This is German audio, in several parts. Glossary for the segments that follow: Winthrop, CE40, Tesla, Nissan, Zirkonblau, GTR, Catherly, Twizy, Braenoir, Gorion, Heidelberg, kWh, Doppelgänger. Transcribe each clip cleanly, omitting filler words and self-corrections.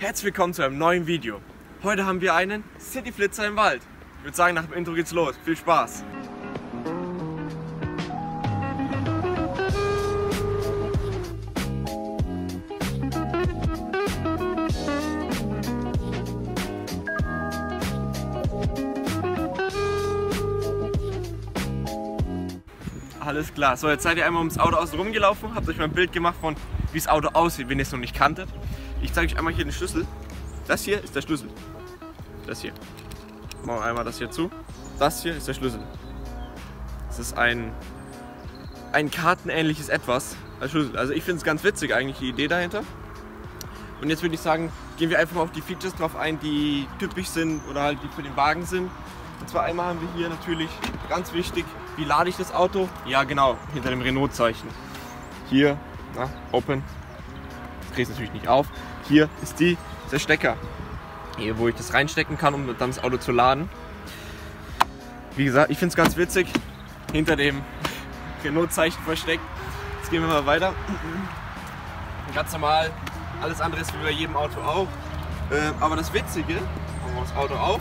Herzlich willkommen zu einem neuen Video. Heute haben wir einen Cityflitzer im Wald. Ich würde sagen, nach dem Intro geht's los. Viel Spaß! Alles klar, so jetzt seid ihr einmal ums Auto außen rumgelaufen, habt euch mal ein Bild gemacht von wie das Auto aussieht, wenn ihr es noch nicht kanntet. Ich zeige euch einmal hier den Schlüssel. Das hier ist der Schlüssel. Das hier. Machen wir einmal das hier zu. Das hier ist der Schlüssel. Das ist ein kartenähnliches Etwas als Schlüssel. Also ich finde es ganz witzig eigentlich, die Idee dahinter. Und jetzt würde ich sagen, gehen wir einfach mal auf die Features drauf ein, die typisch sind oder halt die für den Wagen sind. Und zwar einmal haben wir hier natürlich, ganz wichtig, wie lade ich das Auto? Ja genau, hinter dem Renault-Zeichen. Hier, na, open. Das kriege ich natürlich nicht auf. Hier ist der Stecker, hier, wo ich das reinstecken kann, um dann das Auto zu laden. Wie gesagt, ich finde es ganz witzig, hinter dem Renault-Zeichen versteckt. Jetzt gehen wir mal weiter. Ganz normal, alles andere ist wie bei jedem Auto auch. Aber das Witzige, machen wir das Auto auf,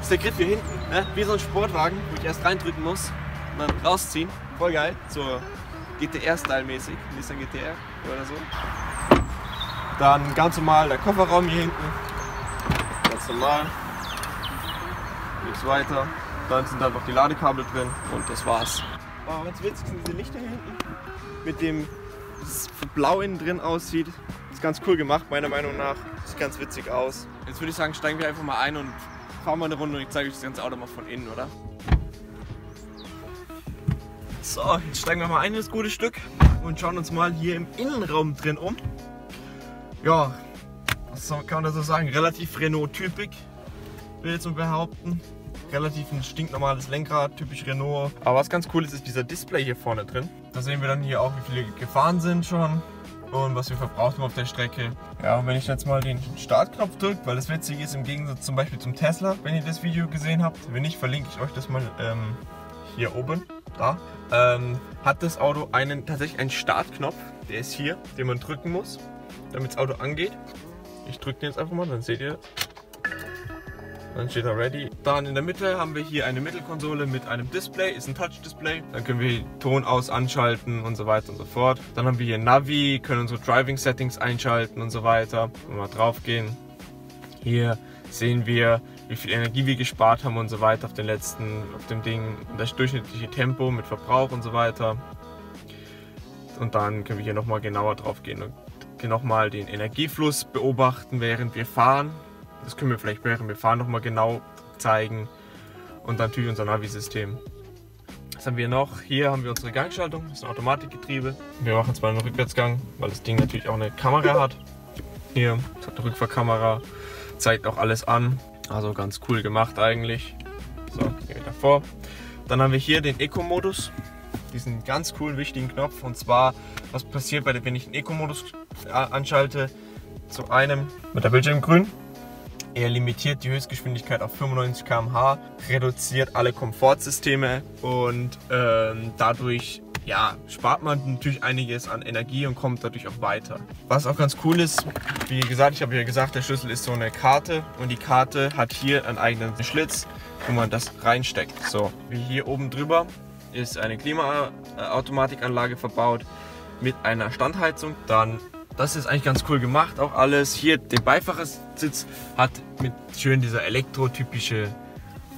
ist der Griff hier hinten, ne? Wie so ein Sportwagen, wo ich erst reindrücken muss und dann rausziehen. Voll geil, so GTR-Style mäßig, Nissan GTR oder so. Dann ganz normal der Kofferraum hier hinten, ganz normal, nichts weiter. Dann sind dann noch die Ladekabel drin und das war's. Oh, ganz witzig sind diese Lichter hier hinten, mit dem das blau innen drin aussieht. Ist ganz cool gemacht, meiner Meinung nach. Sieht ganz witzig aus. Jetzt würde ich sagen, steigen wir einfach mal ein und fahren mal eine Runde und ich zeige euch das ganze Auto mal von innen, oder? So, jetzt steigen wir mal ein in das gute Stück und schauen uns mal hier im Innenraum drin um. Ja, was kann man da so sagen? Relativ Renault-typisch, will ich jetzt mal behaupten. Relativ ein stinknormales Lenkrad, typisch Renault. Aber was ganz cool ist, ist dieser Display hier vorne drin. Da sehen wir dann hier auch, wie viele gefahren sind schon und was wir verbraucht haben auf der Strecke. Ja, und wenn ich jetzt mal den Startknopf drücke, weil das witzig ist, im Gegensatz zum Beispiel zum Tesla, wenn ihr das Video gesehen habt, wenn nicht, verlinke ich euch das mal hier oben, da, hat das Auto tatsächlich einen Startknopf, der ist hier, den man drücken muss, damit das Auto angeht. Ich drücke den jetzt einfach mal, dann seht ihr. Dann steht da Ready. Dann in der Mitte haben wir hier eine Mittelkonsole mit einem Display, ist ein Touch-Display. Dann können wir Ton aus, anschalten und so weiter und so fort. Dann haben wir hier Navi, können unsere Driving-Settings einschalten und so weiter. Wenn wir mal drauf gehen, hier sehen wir, wie viel Energie wir gespart haben und so weiter auf dem Ding. Das durchschnittliche Tempo mit Verbrauch und so weiter. Und dann können wir hier nochmal genauer drauf gehen und nochmal den Energiefluss beobachten, während wir fahren. Das können wir vielleicht während wir fahren nochmal genau zeigen. Und dann natürlich unser Navi-System. Was haben wir noch? Hier haben wir unsere Gangschaltung, das ist ein Automatikgetriebe. Wir machen jetzt mal einen Rückwärtsgang, weil das Ding natürlich auch eine Kamera hat. Hier, es hat eine Rückfahrkamera, zeigt auch alles an. Also ganz cool gemacht eigentlich. So, gehen wir davor. Dann haben wir hier den Eco-Modus, diesen ganz coolen, wichtigen Knopf. Und zwar, was passiert, wenn ich den Eco-Modus anschalte? Zu einem mit der Bildschirmgrün. Er limitiert die Höchstgeschwindigkeit auf 95 km/h, reduziert alle Komfortsysteme und dadurch spart man natürlich einiges an Energie und kommt dadurch auch weiter. Was auch ganz cool ist, wie gesagt, ich habe ja gesagt, der Schlüssel ist so eine Karte und die Karte hat hier einen eigenen Schlitz, wo man das reinsteckt. So, wie hier oben drüber ist eine Klimaautomatikanlage verbaut mit einer Standheizung. Dann das ist eigentlich ganz cool gemacht, auch alles. Hier der Beifahrersitz hat mit schön dieser elektrotypische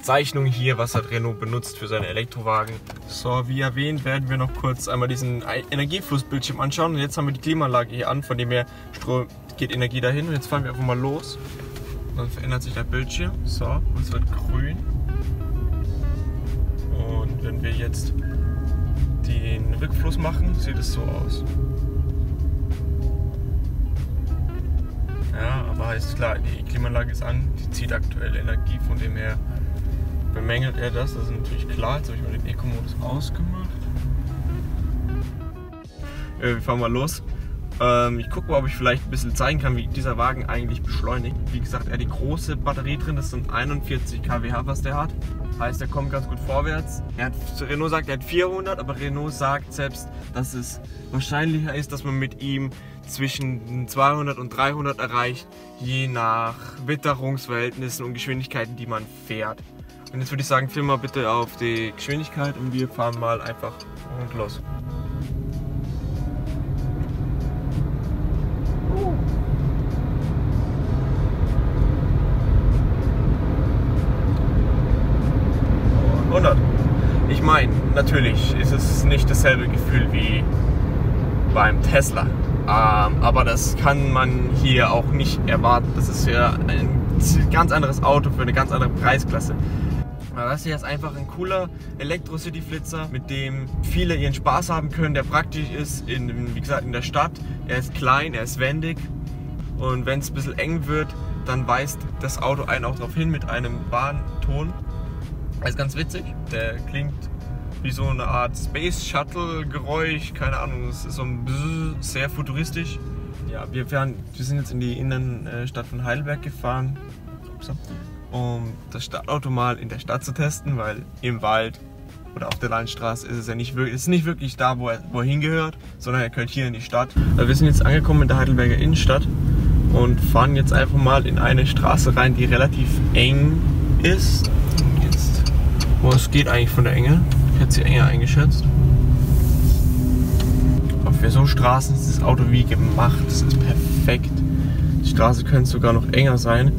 Zeichnung hier, was hat Renault benutzt für seine Elektrowagen. So, wie erwähnt, werden wir noch kurz einmal diesen Energieflussbildschirm anschauen. Und jetzt haben wir die Klimaanlage hier an, von dem her geht Energie dahin. Und jetzt fahren wir einfach mal los. Dann verändert sich der Bildschirm. So, und es wird grün. Und wenn wir jetzt den Rückfluss machen, sieht es so aus. Ja, aber ist klar, die Klimaanlage ist an, die zieht aktuell Energie, von dem her bemängelt er das, das ist natürlich klar. Jetzt habe ich mal den Eco-Modus ausgemacht. Wir fahren mal los. Ich gucke mal, ob ich vielleicht ein bisschen zeigen kann, wie dieser Wagen eigentlich beschleunigt. Wie gesagt, er hat die große Batterie drin, das sind 41 kWh, was der hat. Heißt, er kommt ganz gut vorwärts. Renault sagt, er hat 400, aber Renault sagt selbst, dass es wahrscheinlicher ist, dass man mit ihm zwischen 200 und 300 erreicht, je nach Witterungsverhältnissen und Geschwindigkeiten, die man fährt. Und jetzt würde ich sagen, film mal bitte auf die Geschwindigkeit und wir fahren mal einfach und los. Und 100. Ich meine, natürlich ist es nicht dasselbe Gefühl wie beim Tesla. Aber das kann man hier auch nicht erwarten. Das ist ja ein ganz anderes Auto für eine ganz andere Preisklasse. Aber das hier ist einfach ein cooler Elektro-City-Flitzer, mit dem viele ihren Spaß haben können, der praktisch ist, wie gesagt, in der Stadt. Er ist klein, er ist wendig und wenn es ein bisschen eng wird, dann weist das Auto einen auch darauf hin mit einem Bahnton. Das ist ganz witzig, der klingt wie so eine Art Space-Shuttle-Geräusch, keine Ahnung, es ist so ein Bzzz, sehr futuristisch. Ja, wir sind jetzt in die Innenstadt von Heidelberg gefahren, um das Stadtauto mal in der Stadt zu testen, weil im Wald oder auf der Landstraße ist es ja nicht wirklich da, wo er hingehört, sondern er gehört hier in die Stadt. Wir sind jetzt angekommen in der Heidelberger Innenstadt und fahren jetzt einfach mal in eine Straße rein, die relativ eng ist. Jetzt, oh, es geht eigentlich von der Enge. Ich hätte sie enger eingeschätzt. Aber für so Straßen ist das Auto wie gemacht. Das ist perfekt. Die Straße könnte sogar noch enger sein.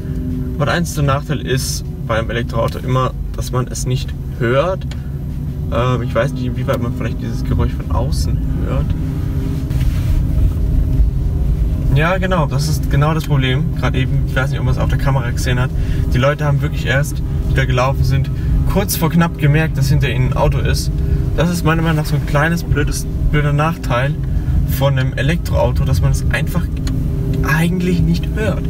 Aber der einzige Nachteil ist beim Elektroauto immer, dass man es nicht hört. Ich weiß nicht, inwieweit man vielleicht dieses Geräusch von außen hört. Ja, genau. Das ist genau das Problem. Gerade eben, ich weiß nicht, ob man es auf der Kamera gesehen hat. Die Leute haben wirklich erst, die da gelaufen sind, kurz vor knapp gemerkt, dass hinter ihnen ein Auto ist. Das ist meiner Meinung nach so ein kleines, blöder Nachteil von einem Elektroauto, dass man es einfach eigentlich nicht hört.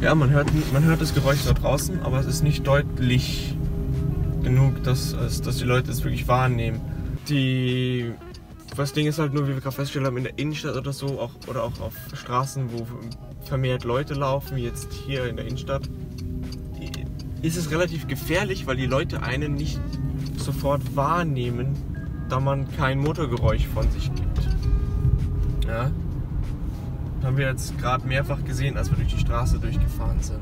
Ja, man hört das Geräusch da draußen, aber es ist nicht deutlich genug, dass die Leute es wirklich wahrnehmen. Das Ding ist halt nur, wie wir gerade festgestellt haben, in der Innenstadt oder so, oder auch auf Straßen, wo vermehrt Leute laufen, wie jetzt hier in der Innenstadt, ist es relativ gefährlich, weil die Leute einen nicht sofort wahrnehmen, da man kein Motorgeräusch von sich gibt. Ja? Das haben wir jetzt gerade mehrfach gesehen, als wir durch die Straße durchgefahren sind.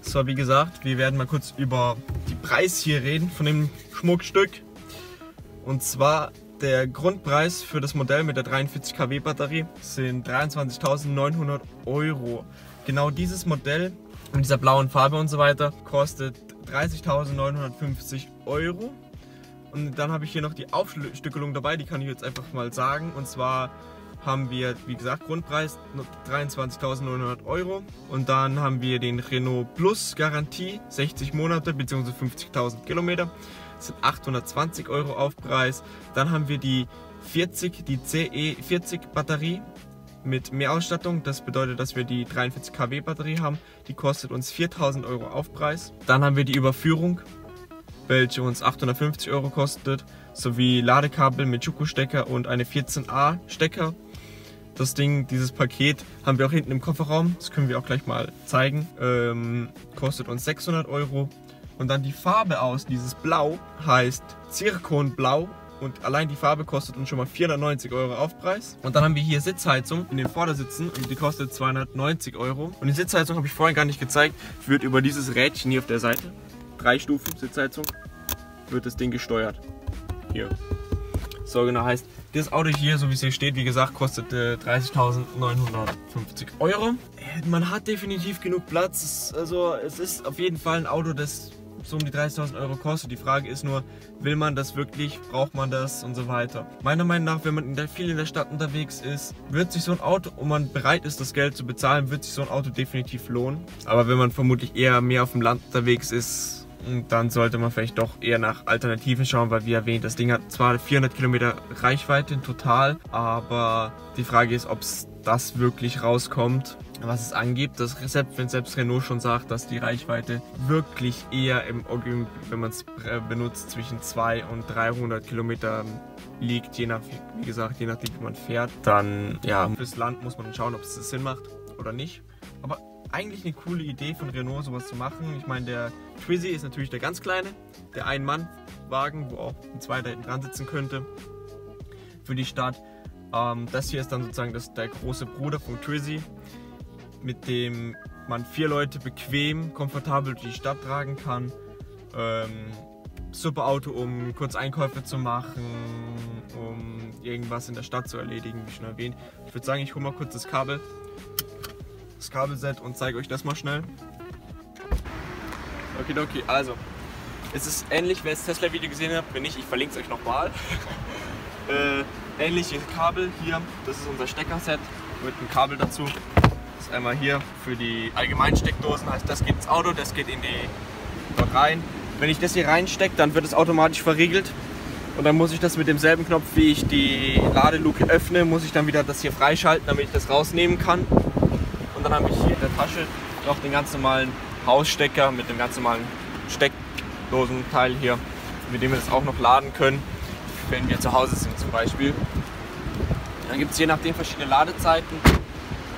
So, wie gesagt, wir werden mal kurz über den Preis hier reden, von dem Schmuckstück. Und zwar der Grundpreis für das Modell mit der 43 kW Batterie sind 23.900 Euro. Genau dieses Modell mit dieser blauen Farbe und so weiter kostet 30.950 Euro. Und dann habe ich hier noch die Aufstückelung dabei, die kann ich jetzt einfach mal sagen. Und zwar haben wir, wie gesagt, Grundpreis 23.900 Euro. Und dann haben wir den Renault Plus Garantie, 60 Monate bzw. 50.000 Kilometer. Das sind 820 Euro Aufpreis. Dann haben wir die CE40 Batterie mit mehr Ausstattung, das bedeutet, dass wir die 43 kW Batterie haben, die kostet uns 4.000 Euro Aufpreis. Dann haben wir die Überführung, welche uns 850 Euro kostet, sowie Ladekabel mit Schuko-Stecker und eine 14A Stecker. Das Ding, dieses Paket, haben wir auch hinten im Kofferraum, das können wir auch gleich mal zeigen, kostet uns 600 Euro. Und dann die Farbe aus, dieses Blau heißt Zirkonblau. Und allein die Farbe kostet uns schon mal 490 Euro Aufpreis. Und dann haben wir hier Sitzheizung in den Vordersitzen und die kostet 290 Euro. Und die Sitzheizung habe ich vorhin gar nicht gezeigt, wird über dieses Rädchen hier auf der Seite, 3 Stufen Sitzheizung, wird das Ding gesteuert. Hier. So, genau, heißt, das Auto hier, so wie es hier steht, wie gesagt, kostet 30.950 Euro. Man hat definitiv genug Platz, also es ist auf jeden Fall ein Auto, das so um die 30.000 Euro kostet. Die Frage ist nur, will man das wirklich, braucht man das und so weiter. Meiner Meinung nach, wenn man viel in der Stadt unterwegs ist, wird sich so ein Auto, und man bereit ist, das Geld zu bezahlen, wird sich so ein Auto definitiv lohnen. Aber wenn man vermutlich eher mehr auf dem Land unterwegs ist, dann sollte man vielleicht doch eher nach Alternativen schauen, weil wie erwähnt, das Ding hat zwar 400 Kilometer Reichweite total, aber die Frage ist, ob es das wirklich rauskommt, was es angibt, dass selbst Renault schon sagt, dass die Reichweite wirklich eher im Original, wenn man es benutzt, zwischen 200 und 300 Kilometern liegt, je nachdem wie man fährt. Dann, ja, fürs Land muss man schauen, ob es Sinn macht oder nicht. Aber eigentlich eine coole Idee von Renault, sowas zu machen. Ich meine, der Twizy ist natürlich der ganz kleine, der Ein-Mann-Wagen, wo auch ein zweiter hinten dran sitzen könnte. Für die Stadt Das hier ist dann sozusagen der große Bruder von Twizy, mit dem man 4 Leute bequem, komfortabel durch die Stadt tragen kann. Super Auto, um kurz Einkäufe zu machen, um irgendwas in der Stadt zu erledigen, wie schon erwähnt. Ich würde sagen, ich hole mal kurz das Kabelset und zeige euch das mal schnell. Okidoki, also es ist ähnlich, wer das Tesla Video gesehen hat, wenn nicht, ich verlinke es euch nochmal. Ähnliche Kabel hier, das ist unser Steckerset mit einem Kabel dazu. Das ist einmal hier für die allgemeinen Steckdosen, heißt das geht ins Auto, das geht in die dort rein. Wenn ich das hier reinstecke, dann wird es automatisch verriegelt und dann muss ich das mit demselben Knopf, wie ich die Ladeluke öffne, muss ich dann wieder das hier freischalten, damit ich das rausnehmen kann. Und dann habe ich hier in der Tasche noch den ganz normalen Hausstecker mit dem ganz normalen Steckdosenteil hier, mit dem wir das auch noch laden können, wenn wir zu Hause sind zum Beispiel. Dann gibt es je nachdem verschiedene Ladezeiten.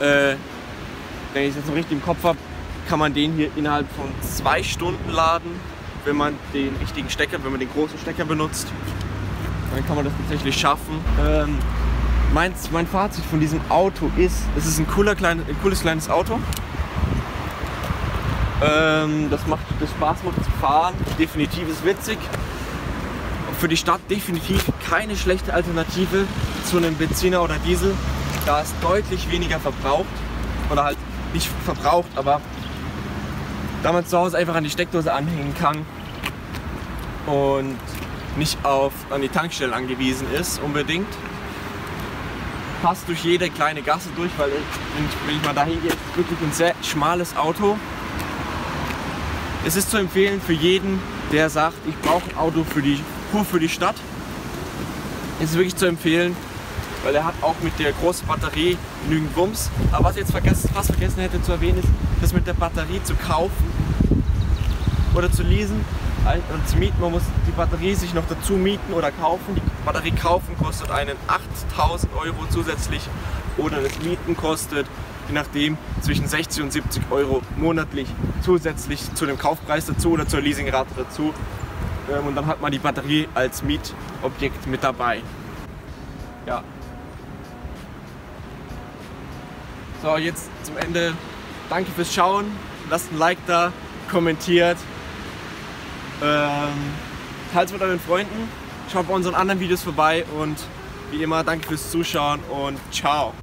Wenn ich es jetzt noch richtig im Kopf habe, kann man den hier innerhalb von 2 Stunden laden, wenn man den richtigen Stecker, wenn man den großen Stecker benutzt. Dann kann man das tatsächlich schaffen. Mein Fazit von diesem Auto ist, es ist ein cooles kleines Auto. Das Spaß macht zu fahren, definitiv ist witzig. Für die Stadt definitiv keine schlechte Alternative zu einem Benziner oder Diesel, da es deutlich weniger verbraucht. Oder halt nicht verbraucht, aber da man zu Hause einfach an die Steckdose anhängen kann und nicht an die Tankstelle angewiesen ist unbedingt. Passt durch jede kleine Gasse durch, weil wenn ich mal dahin gehe, ist es wirklich ein sehr schmales Auto. Es ist zu empfehlen für jeden, der sagt, ich brauche ein Auto pur für die Stadt. Es ist wirklich zu empfehlen, weil er hat auch mit der großen Batterie genügend Wumms. Aber was ich jetzt fast vergessen hätte zu erwähnen, ist, das mit der Batterie zu kaufen oder zu leasen oder zu mieten. Man muss die Batterie sich noch dazu mieten oder kaufen. Die Batterie kaufen kostet einen 8.000 € zusätzlich oder das Mieten kostet, je nachdem, zwischen 60 und 70 Euro monatlich zusätzlich zu dem Kaufpreis dazu oder zur Leasingrate dazu. Und dann hat man die Batterie als Mietobjekt mit dabei. Ja. So, jetzt zum Ende. Danke fürs Schauen. Lasst ein Like da, kommentiert. Teilt es mit euren Freunden. Schaut bei unseren anderen Videos vorbei und wie immer, danke fürs Zuschauen und ciao.